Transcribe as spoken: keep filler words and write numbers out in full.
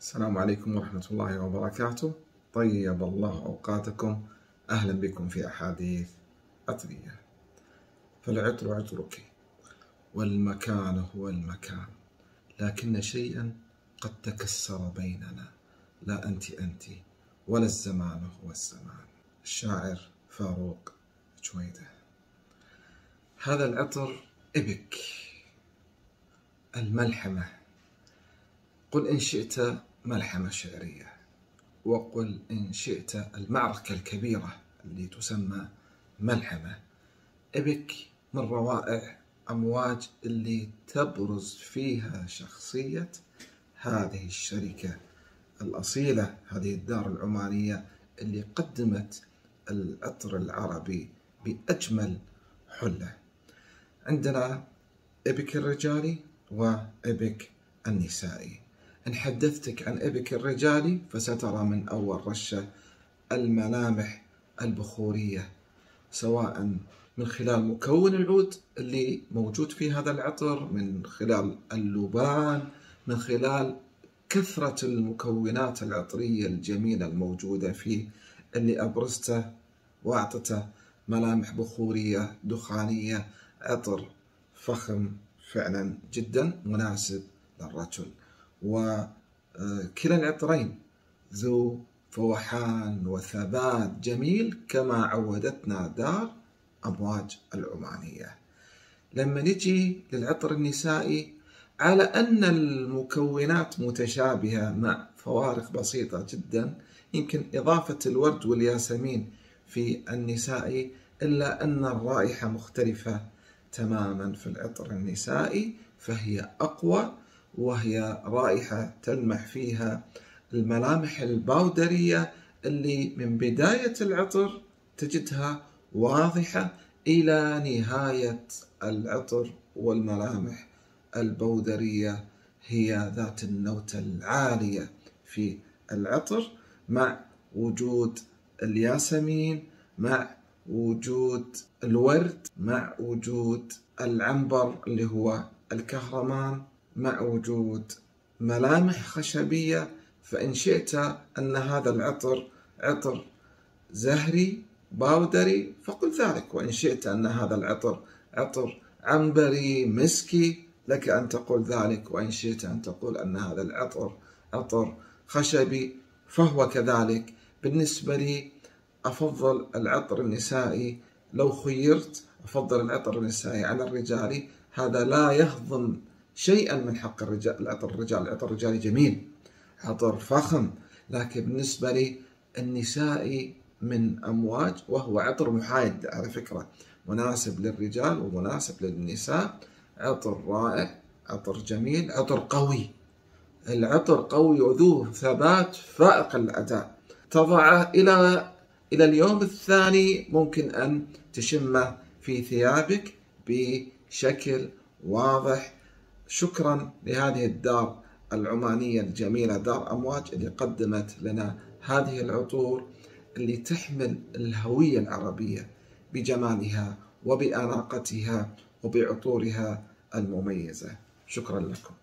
السلام عليكم ورحمة الله وبركاته. طيب الله أوقاتكم. أهلا بكم في أحاديث عطرية. فالعطر عطرك والمكان هو المكان، لكن شيئا قد تكسر بيننا، لا أنت أنت ولا الزمان هو الزمان. الشاعر فاروق جويدة. هذا العطر إيبك، الملحمة. قل إن شئت ملحمة شعرية، وقل إن شئت المعركة الكبيرة اللي تسمى ملحمة. إيبك من روائع أمواج اللي تبرز فيها شخصية هذه الشركة الأصيلة، هذه الدار العمانية اللي قدمت العطر العربي بأجمل حلة. عندنا إيبك الرجالي وإيبك النسائي. إن حدثتك عن إيبك الرجالي فسترى من أول رشة الملامح البخورية، سواء من خلال مكون العود اللي موجود في هذا العطر، من خلال اللبان، من خلال كثرة المكونات العطرية الجميلة الموجودة فيه اللي أبرزته وأعطته ملامح بخورية دخانية. عطر فخم فعلا، جدا مناسب للرجل. وكلا العطرين ذو فوحان وثبات جميل كما عودتنا دار أمواج العمانية. لما نجي للعطر النسائي، على أن المكونات متشابهة مع فوارق بسيطة جدا، يمكن إضافة الورد والياسمين في النسائي، إلا أن الرائحة مختلفة تماما في العطر النسائي، فهي أقوى، وهي رائحة تلمح فيها الملامح الباودرية اللي من بداية العطر تجدها واضحة إلى نهاية العطر، والملامح البودرية هي ذات النوتة العالية في العطر، مع وجود الياسمين، مع وجود الورد، مع وجود العنبر اللي هو الكهرمان، مع وجود ملامح خشبية. فإن شئت أن هذا العطر عطر زهري باودري فقل ذلك، وإن شئت أن هذا العطر عطر عنبري مسكي لك أن تقول ذلك، وإن شئت أن تقول أن هذا العطر عطر خشبي فهو كذلك. بالنسبة لي أفضل العطر النسائي، لو خيرت أفضل العطر النسائي على الرجالي. هذا لا يهضم شيئا من حق الرجال، العطر الرجال العطر الرجالي جميل، عطر فخم، لكن بالنسبة لي النسائي من أمواج، وهو عطر محايد على فكرة، مناسب للرجال ومناسب للنساء. عطر رائع، عطر جميل، عطر قوي. العطر قوي وذو ثبات فائق الأداء، تضعه إلى إلى اليوم الثاني ممكن أن تشمه في ثيابك بشكل واضح. شكرا لهذه الدار العمانية الجميلة، دار أمواج، اللي قدمت لنا هذه العطور اللي تحمل الهوية العربية بجمالها وبأناقتها وبعطورها المميزة. شكرا لكم.